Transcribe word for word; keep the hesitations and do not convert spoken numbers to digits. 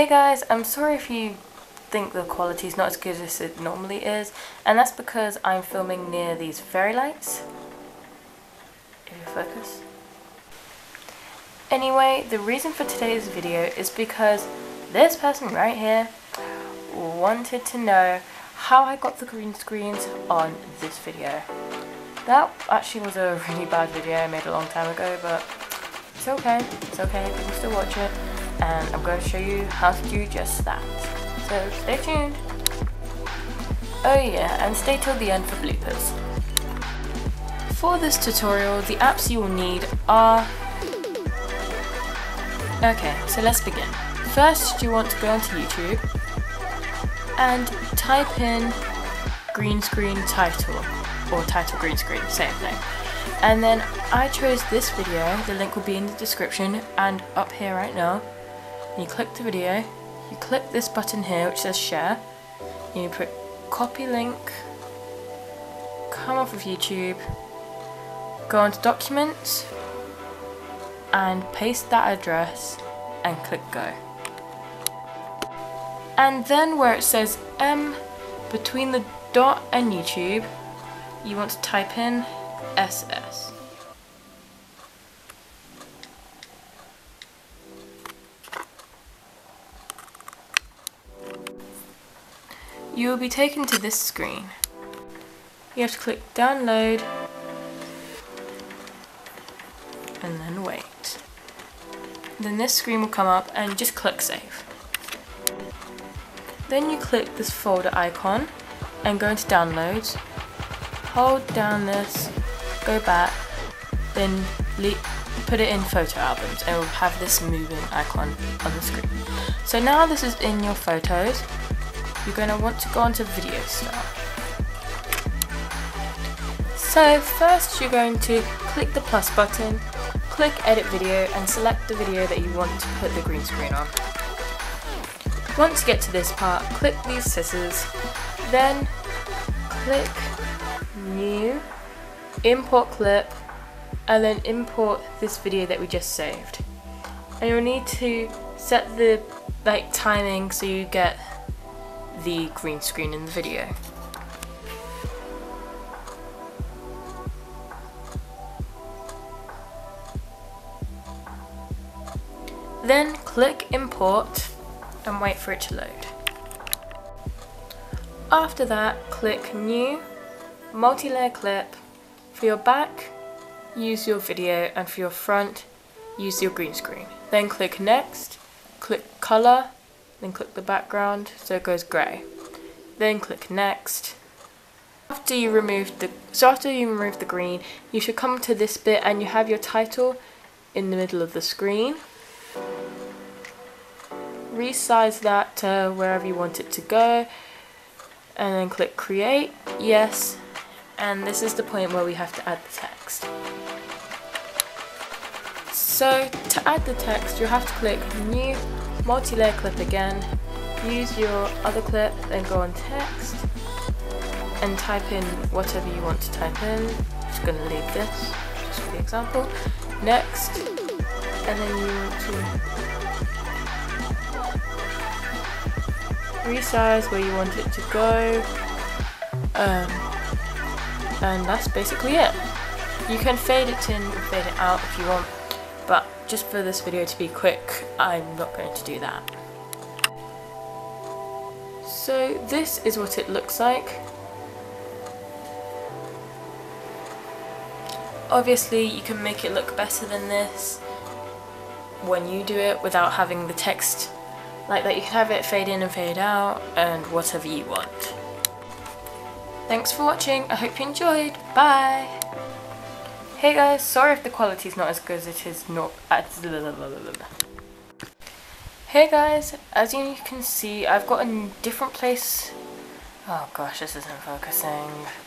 Hey guys, I'm sorry if you think the quality is not as good as it normally is, and that's because I'm filming near these fairy lights. If you focus. Anyway, the reason for today's video is because this person right here wanted to know how I got the green screens on this video. That actually was a really bad video I made a long time ago, but it's okay, it's okay, you can still watch it. And I'm going to show you how to do just that. So stay tuned. Oh yeah, and stay till the end for bloopers. For this tutorial, the apps you will need are... Okay, so let's begin. First, you want to go onto YouTube and type in green screen title, or title green screen, same thing. And then I chose this video, the link will be in the description and up here right now. You click the video, you click this button here which says share, you put copy link, come off of YouTube, go onto documents and paste that address and click go. And then where it says M between the dot and YouTube, you want to type in S S. You will be taken to this screen. You have to click download and then wait. Then this screen will come up and just click save. Then you click this folder icon and go into downloads, hold down this, go back, then put it in photo albums and it will have this moving icon on the screen. So now this is in your photos. You're going to want to go on to video stuff. So first you're going to click the plus button, click edit video and select the video that you want to put the green screen on. Once you get to this part, click these scissors, then click new, import clip and then import this video that we just saved. And you'll need to set the like timing so you get the green screen in the video. Then click import and wait for it to load. After that, click new, multi-layer clip. For your back, use your video, and for your front, use your green screen. Then click next, click color, then click the background so it goes grey. Then click next. After you remove the so after you remove the green, you should come to this bit and you have your title in the middle of the screen. Resize that to wherever you want it to go, and then click create, yes, and this is the point where we have to add the text. So to add the text, you'll have to click new, multi-layer clip again, use your other clip, then go on text and type in whatever you want to type in. I'm just going to leave this just for the example. Next, and then you want to resize where you want it to go, um, and that's basically it. You can fade it in or fade it out if you want, but just for this video to be quick, I'm not going to do that. So this is what it looks like. Obviously you can make it look better than this when you do it without having the text like that. You can have it fade in and fade out and whatever you want. Thanks for watching, I hope you enjoyed, bye! Hey guys, sorry if the quality is not as good as it is not. Hey guys, as you can see, I've got a different place. Oh gosh, this isn't focusing.